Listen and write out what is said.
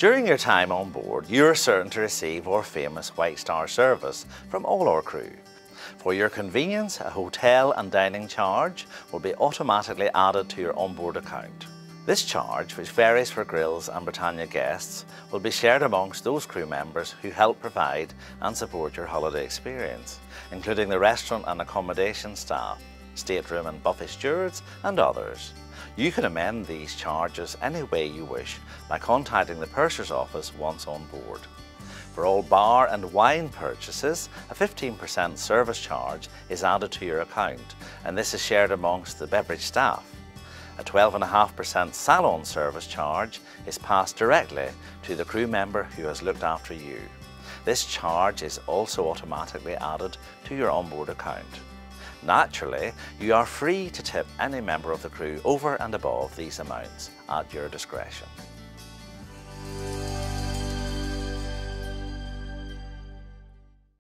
During your time on board, you're certain to receive our famous White Star service from all our crew. For your convenience, a hotel and dining charge will be automatically added to your onboard account. This charge, which varies for Grills and Britannia guests, will be shared amongst those crew members who help provide and support your holiday experience, including the restaurant and accommodation staff, stateroom and buffet stewards, and others. You can amend these charges any way you wish by contacting the purser's office once on board. For all bar and wine purchases, a 15% service charge is added to your account, and this is shared amongst the beverage staff. A 12.5% salon service charge is passed directly to the crew member who has looked after you. This charge is also automatically added to your onboard account. Naturally, you are free to tip any member of the crew over and above these amounts at your discretion.